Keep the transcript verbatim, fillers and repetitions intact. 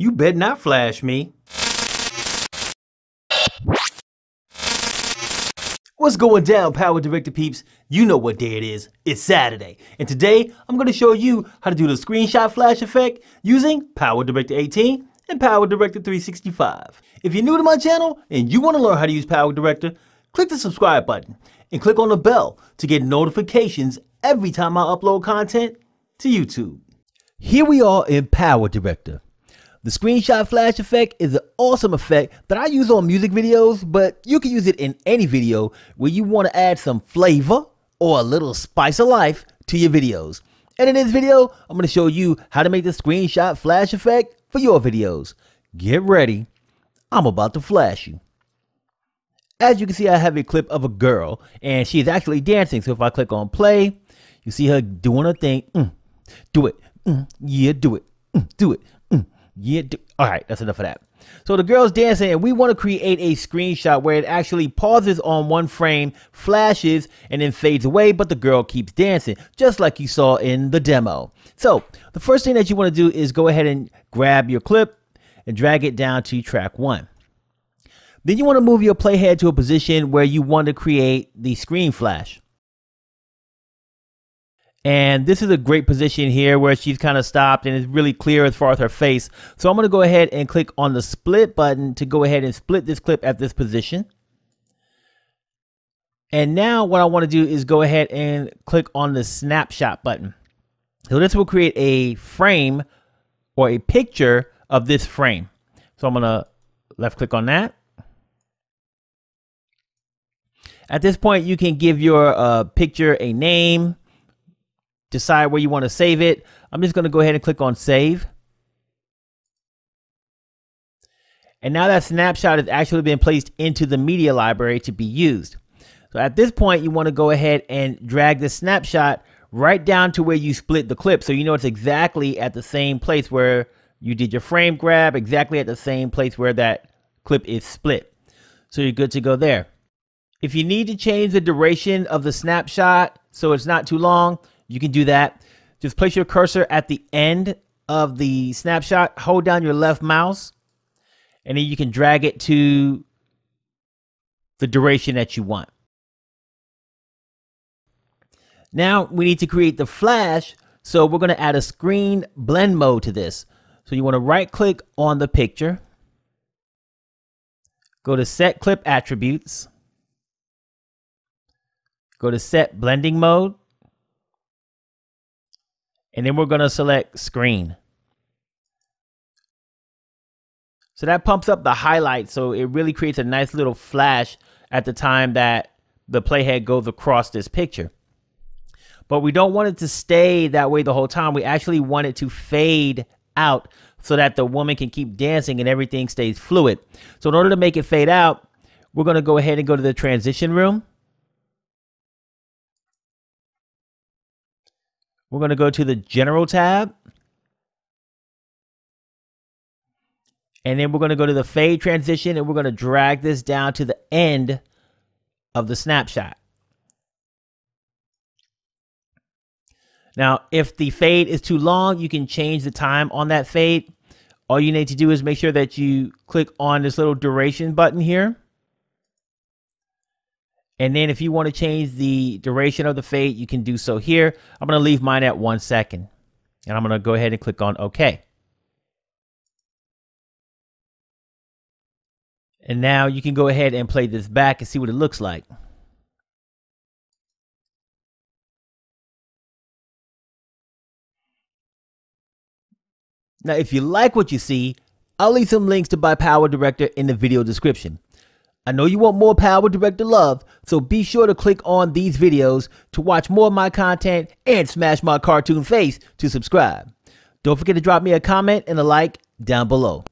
You bet not flash me. What's going down, PowerDirector peeps? You know what day it is. It's Saturday. And today, I'm going to show you how to do the screenshot flash effect using PowerDirector eighteen and PowerDirector three sixty-five. If you're new to my channel and you want to learn how to use PowerDirector, click the subscribe button and click on the bell to get notifications every time I upload content to YouTube. Here we are in PowerDirector. The screenshot flash effect is an awesome effect that I use on music videos, but you can use it in any video where you want to add some flavor or a little spice of life to your videos. And in this video, I'm going to show you how to make the screenshot flash effect for your videos. Get ready. I'm about to flash you. As you can see, I have a clip of a girl and she's actually dancing. So if I click on play, you see her doing her thing. Mm, do it. Mm, yeah, do it. Mm, do it. Mm. Yeah, do. All right, that's enough of that. So the girl's dancing and we want to create a screenshot where it actually pauses on one frame, flashes, and then fades away, but the girl keeps dancing, just like you saw in the demo. So the first thing that you want to do is go ahead and grab your clip and drag it down to track one. Then you want to move your playhead to a position where you want to create the screen flash. And this is a great position here where she's kind of stopped and it's really clear as far as her face. So I'm going to go ahead and click on the split button to go ahead and split this clip at this position. And now what I want to do is go ahead and click on the snapshot button. So this will create a frame or a picture of this frame. So I'm going to left click on that. At this point, you can give your uh, picture a name. Decide where you want to save it. I'm just going to go ahead and click on save. And now that snapshot has actually been placed into the media library to be used. So at this point, you want to go ahead and drag the snapshot right down to where you split the clip. So you know it's exactly at the same place where you did your frame grab, exactly at the same place where that clip is split. So you're good to go there. If you need to change the duration of the snapshot so it's not too long, you can do that. Just place your cursor at the end of the snapshot, hold down your left mouse, and then you can drag it to the duration that you want. Now we need to create the flash, so we're going to add a screen blend mode to this. So you want to right click on the picture, go to set clip attributes, go to set blending mode, and then we're going to select screen. So that pumps up the highlight. So it really creates a nice little flash at the time that the playhead goes across this picture. But we don't want it to stay that way the whole time. We actually want it to fade out so that the woman can keep dancing and everything stays fluid. So in order to make it fade out, we're going to go ahead and go to the transition room. We're going to go to the general tab. And then we're going to go to the fade transition and we're going to drag this down to the end of the snapshot. Now, if the fade is too long, you can change the time on that fade. All you need to do is make sure that you click on this little duration button here. And then if you want to change the duration of the fade, you can do so here. I'm going to leave mine at one second. And I'm going to go ahead and click on OK. And now you can go ahead and play this back and see what it looks like. Now, if you like what you see, I'll leave some links to buy PowerDirector in the video description. I know you want more PowerDirector love, so be sure to click on these videos to watch more of my content and smash my cartoon face to subscribe. Don't forget to drop me a comment and a like down below.